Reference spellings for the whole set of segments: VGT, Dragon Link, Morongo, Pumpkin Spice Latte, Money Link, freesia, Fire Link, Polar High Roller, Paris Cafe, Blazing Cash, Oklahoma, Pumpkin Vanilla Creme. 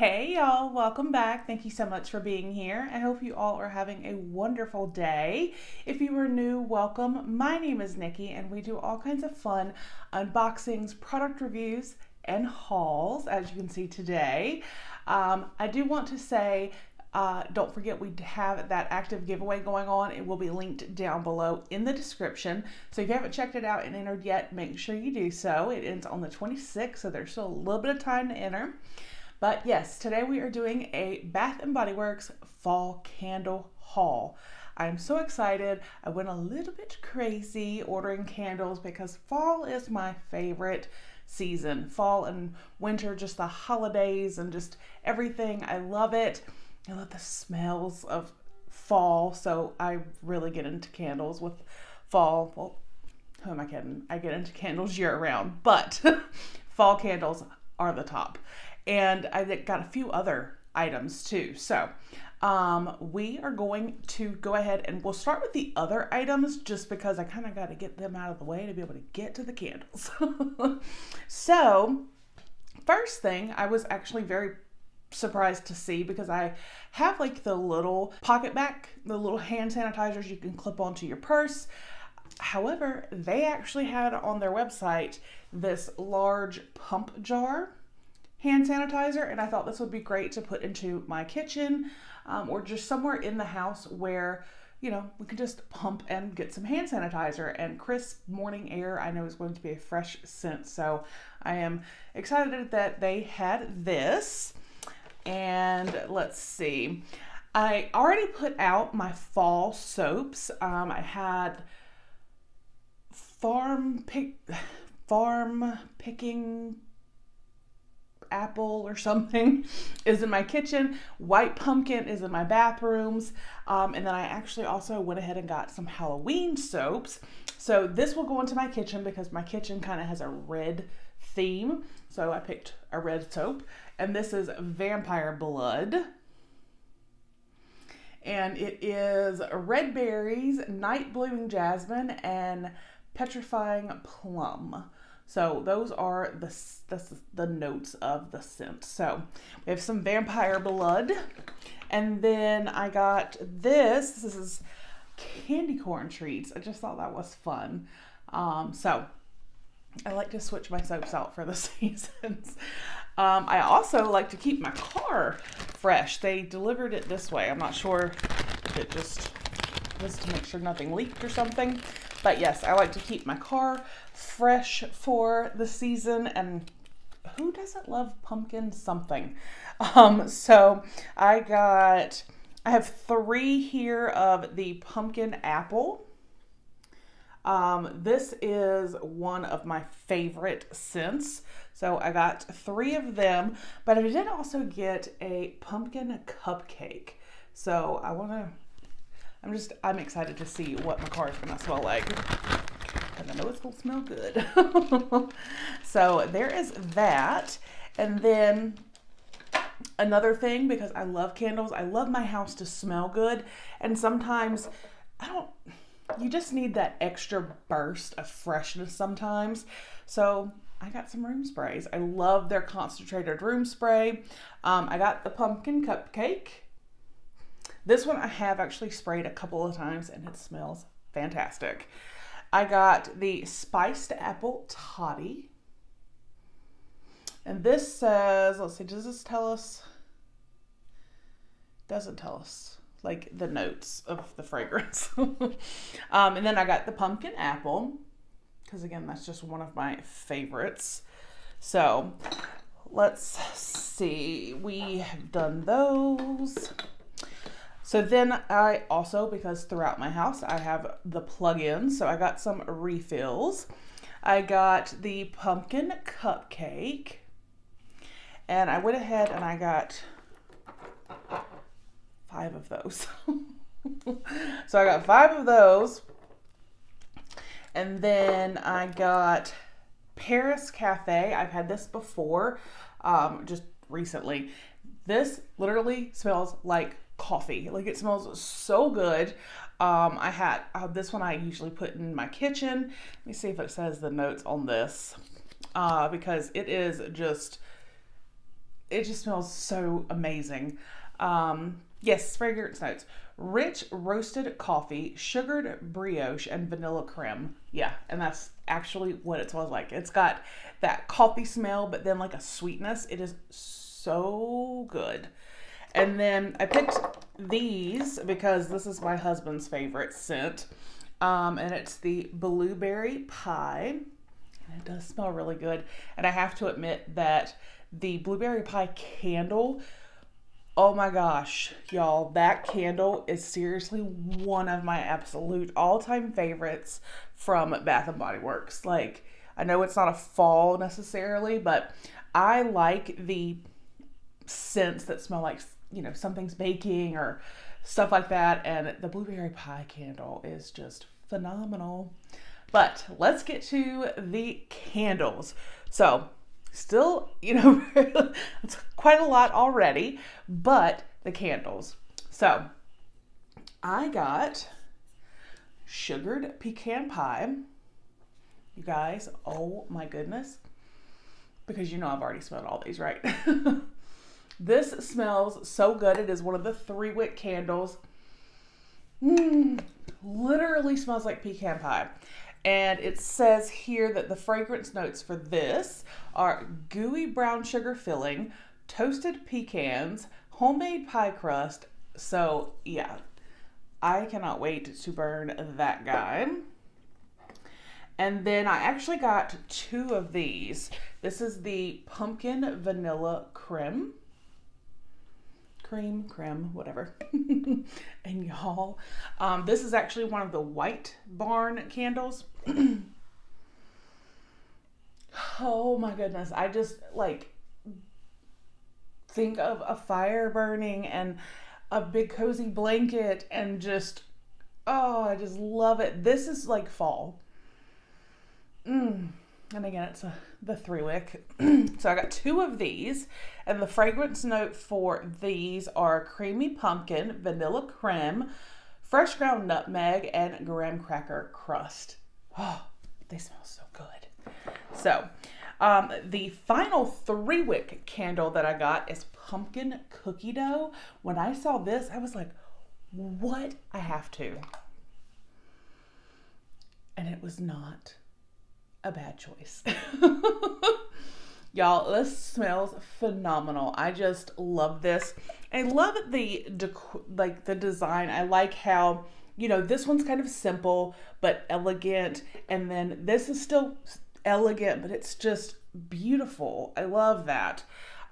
Hey y'all, welcome back. Thank you so much for being here. I hope you all are having a wonderful day. If you are new, welcome. My name is Nikki and we do all kinds of fun unboxings, product reviews, and hauls, as you can see today. I do want to say, don't forget we have that active giveaway going on. It will be linked down below in the description. So if you haven't checked it out and entered yet, make sure you do so. It ends on the 26th, so there's still a little bit of time to enter. But yes, today we are doing a Bath & Body Works fall candle haul. I'm so excited. I went a little bit crazy ordering candles because fall is my favorite season. Fall and winter, just the holidays and just everything. I love it. I love the smells of fall, so I really get into candles with fall. Well, who am I kidding? I get into candles year-round, but fall candles are the top. And I got a few other items too. So we are going to go ahead and we'll start with the other items just because I kind of got to get them out of the way to be able to get to the candles. So first thing I was actually very surprised to see, because I have like the little pocket back, the little hand sanitizers you can clip onto your purse. However, they actually had on their website this large pump jar hand sanitizer, and I thought this would be great to put into my kitchen or just somewhere in the house where, you know, we could just pump and get some hand sanitizer, and crisp morning air I know is going to be a fresh scent. So I am excited that they had this. And let's see, I already put out my fall soaps. I had farm picking apple or something is in my kitchen. White pumpkin is in my bathrooms. And then I actually also went ahead and got some Halloween soaps. So this will go into my kitchen because my kitchen kind of has a red theme. So I picked a red soap, and this is Vampire Blood. And it is red berries, night blooming jasmine, and petrifying plum. So those are the notes of the scent. So we have some Vampire Blood. And then I got this. This is candy corn treats. I just thought that was fun. So I like to switch my soaps out for the seasons. I also like to keep my car fresh. They delivered it this way. I'm not sure if it just to make sure nothing leaked or something. But yes, I like to keep my car fresh for the season, and who doesn't love pumpkin something? So I have three here of the pumpkin apple. This is one of my favorite scents. So I got three of them, but I did also get a pumpkin cupcake. So I'm excited to see what my car is going to smell like. And I know it's going to smell good. So there is that. And then another thing, because I love candles, I love my house to smell good. And sometimes you just need that extra burst of freshness sometimes. So I got some room sprays. I love their concentrated room spray. I got the pumpkin cupcake. This one I have actually sprayed a couple of times and it smells fantastic. I got the spiced apple toddy. And this says, let's see, does this tell us? Doesn't tell us like the notes of the fragrance. And then I got the pumpkin apple, because again, that's just one of my favorites. So let's see, we have done those. So then I also, because throughout my house, I have the plug-ins, so I got some refills. I got the pumpkin cupcake, and I went ahead and I got 5 of those. So I got 5 of those. And then I got Paris Cafe. I've had this before, just recently. This literally smells like coffee. Like, it smells so good. I had this one I usually put in my kitchen. Let me see if it says the notes on this, because it is just It just smells so amazing. Yes, fragrance notes. Rich roasted coffee, sugared brioche, and vanilla creme. Yeah, and that's actually what it smells like. It's got that coffee smell, but then like a sweetness. It is so good. And then I picked these because this is my husband's favorite scent. And it's the blueberry pie. And it does smell really good. And I have to admit that the blueberry pie candle, oh my gosh, y'all, that candle is seriously one of my absolute all-time favorites from Bath & Body Works. Like, I know it's not a fall necessarily, but I like the scents that smell like, you know, something's baking or stuff like that, and the blueberry pie candle is just phenomenal. But let's get to the candles. So still, you know, it's quite a lot already, but the candles. So I got sugared pecan pie. You guys, oh my goodness, because you know I've already smelled all these, right? This smells so good. It is one of the 3-wick candles. Literally smells like pecan pie. And it says here that the fragrance notes for this are gooey brown sugar filling, toasted pecans, homemade pie crust. So yeah, I cannot wait to burn that guy. And then I actually got 2 of these. This is the Pumpkin Vanilla Creme. Creme, whatever. And y'all, this is actually one of the White Barn candles. Oh my goodness. I just like think of a fire burning and a big cozy blanket and just, oh, I just love it. This is like fall. And again, it's the 3-wick. So I got 2 of these, and the fragrance note for these are creamy pumpkin, vanilla creme, fresh ground nutmeg, and graham cracker crust. Oh, they smell so good. So the final 3-wick candle that I got is pumpkin cookie dough. When I saw this, I was like, what? I have to. And it was not a bad choice. Y'all, this smells phenomenal. I just love this. I love the design. I like how, you know, this one's kind of simple but elegant, and then this is still elegant, but it's just beautiful. I love that.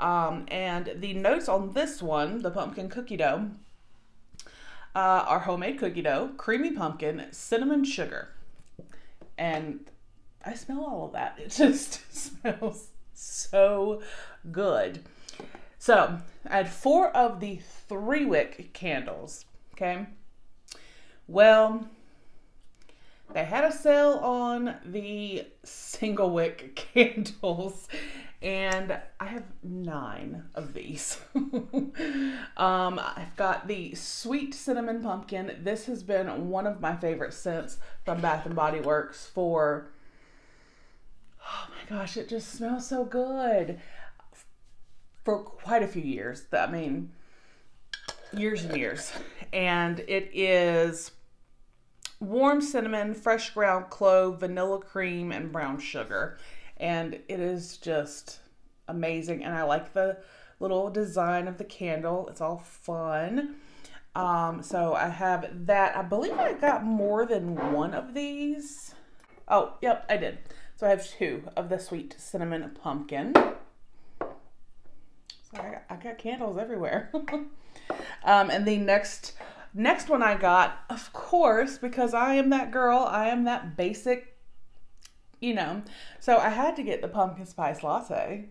And the notes on this one, the pumpkin cookie dough, are homemade cookie dough, creamy pumpkin, cinnamon sugar, and I smell all of that. It just smells so good. So I had 4 of the 3-wick candles. Okay. Well, they had a sale on the 1-wick candles, and I have 9 of these. I've got the sweet cinnamon pumpkin. This has been one of my favorite scents from Bath & Body Works for, oh my gosh, it just smells so good, for quite a few years. I mean, years and years. And it is warm cinnamon, fresh ground clove, vanilla cream, and brown sugar. And it is just amazing. And I like the little design of the candle. It's all fun. So I have that. I believe I got more than 1 of these. Oh, yep, I did. So I have 2 of the sweet cinnamon pumpkin. So I got candles everywhere. And the next one I got, of course, because I am that girl, I am that basic, you know. So I had to get the pumpkin spice latte.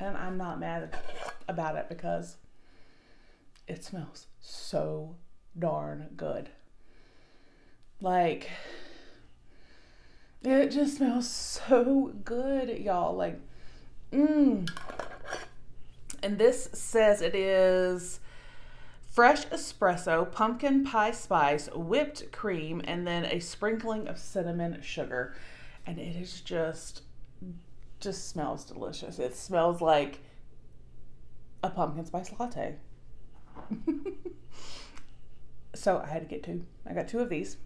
And I'm not mad about it because it smells so darn good. Like, it just smells so good, y'all. Like, And this says it is fresh espresso, pumpkin pie spice, whipped cream, and then a sprinkling of cinnamon sugar. And it is just just smells delicious. It smells like a pumpkin spice latte. So I had to get two. I got two of these.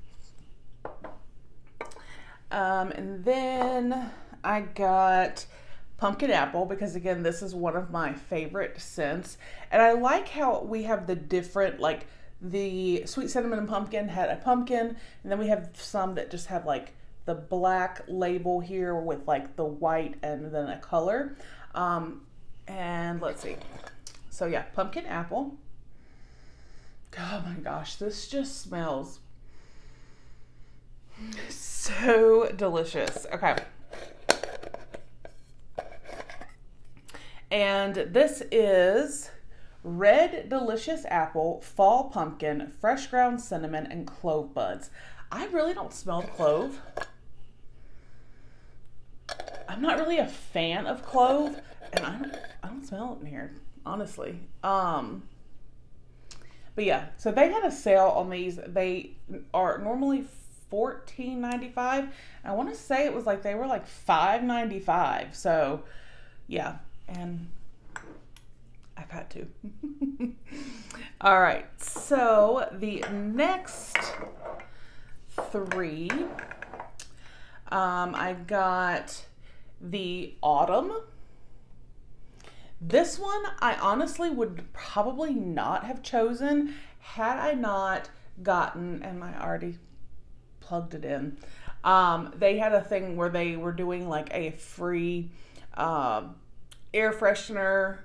And then I got pumpkin apple, because again, this is one of my favorite scents. And I like how we have the different, like the sweet cinnamon and pumpkin had a pumpkin, and then we have some that just have like the black label here with like the white and then a color. And let's see. So yeah, pumpkin apple. Oh my gosh, this just smells so delicious. Okay. And this is Red Delicious Apple, Fall Pumpkin, Fresh Ground Cinnamon, and Clove Buds. I really don't smell clove. I'm not really a fan of clove, and I don't smell it in here, honestly. But yeah, so they had a sale on these. They are normally $14.95. I want to say it was like they were like $5.95. So yeah, and I've had two. All right, so the next three, I got the autumn. This one I honestly would probably not have chosen had I not gotten, and I already plugged it in. They had a thing where they were doing like a free air freshener,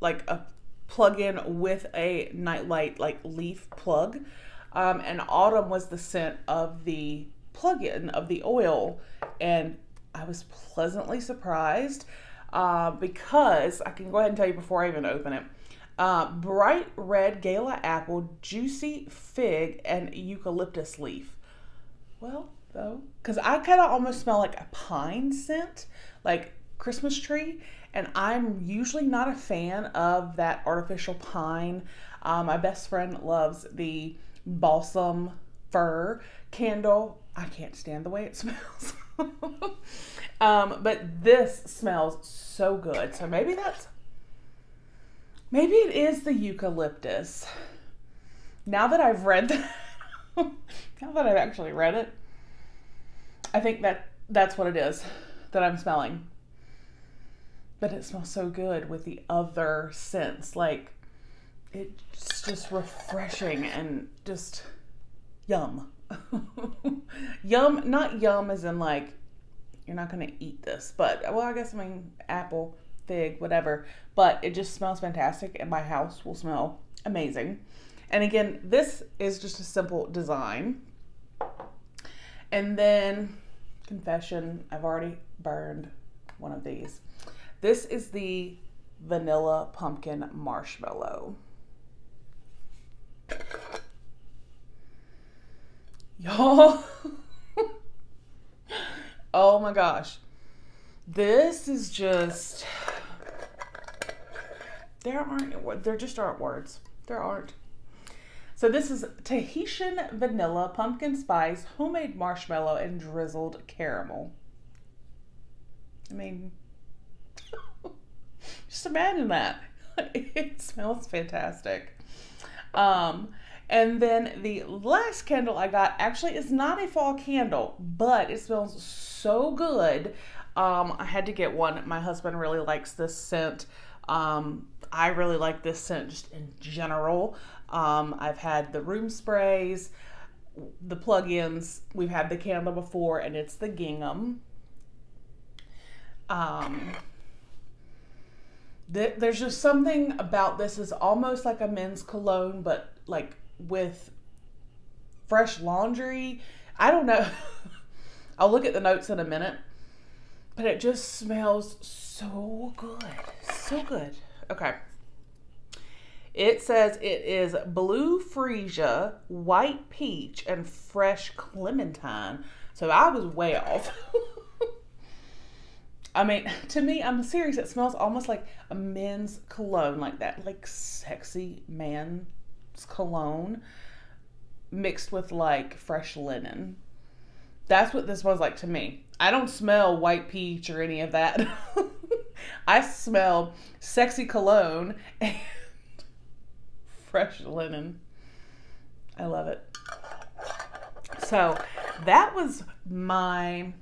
like a plug-in with a nightlight, like leaf plug. And autumn was the scent of the plug-in of the oil, and I was pleasantly surprised. Because I can go ahead and tell you before I even open it, bright red gala apple, juicy fig, and eucalyptus leaf. Well, though, because I kind of almost smell like a pine scent, like Christmas tree, and I'm usually not a fan of that artificial pine. My best friend loves the balsam fir candle. I can't stand the way it smells. But this smells so good. So maybe that's, maybe it is the eucalyptus. Now that I've read that, now that I've actually read it, I think that that's what it is that I'm smelling. But it smells so good with the other scents. Like, it's just refreshing and just yum. Yum, not yum as in like you're not gonna eat this, but well, I guess, I mean, apple, fig, whatever, but it just smells fantastic, and my house will smell amazing. And again, this is just a simple design. And then, confession, I've already burned one of these. This is the vanilla pumpkin marshmallow. Y'all, oh my gosh, this is just, there just aren't words, there aren't. So this is Tahitian vanilla, pumpkin spice, homemade marshmallow, and drizzled caramel. I mean, just imagine that. It smells fantastic. And then the last candle I got actually is not a fall candle, but it smells so good. I had to get one. My husband really likes this scent. I really like this scent just in general. I've had the room sprays, the plug-ins. We've had the candle before, and it's the gingham. There's just something about this. It's almost like a men's cologne, but like with fresh laundry. I don't know. I'll look at the notes in a minute, but it just smells so good. So good. Okay. It says it is blue freesia, white peach, and fresh clementine. So I was way off. I mean, to me, I'm serious. It smells almost like a men's cologne, like that, like sexy man cologne mixed with like fresh linen. That's what this smells like to me. I don't smell white peach or any of that. I smell sexy cologne and fresh linen. I love it. So that was my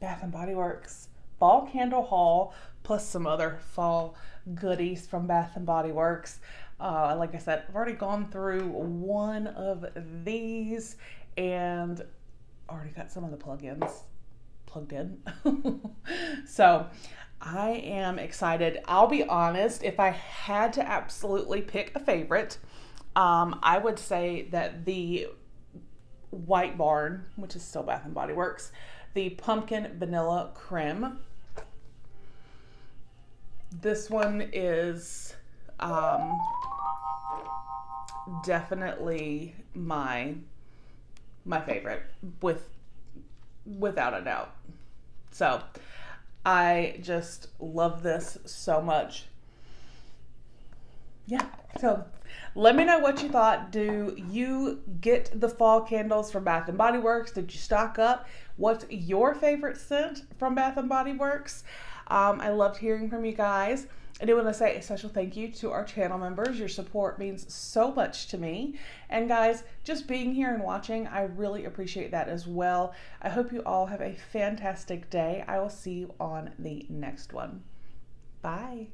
Bath & Body Works fall candle haul, plus some other fall goodies from Bath & Body Works. Like I said, I've already gone through one of these and already got some of the plugins plugged in. So I am excited. I'll be honest, if I had to absolutely pick a favorite, I would say that the White Barn, which is still Bath & Body Works, the Pumpkin Vanilla Creme. This one is definitely my favorite, without a doubt. So I just love this so much. Yeah, so let me know what you thought. Do you get the fall candles from Bath & Body Works? Did you stock up? What's your favorite scent from Bath & Body Works? I loved hearing from you guys. I do want to say a special thank you to our channel members. Your support means so much to me. And guys, just being here and watching, I really appreciate that as well. I hope you all have a fantastic day. I will see you on the next one. Bye.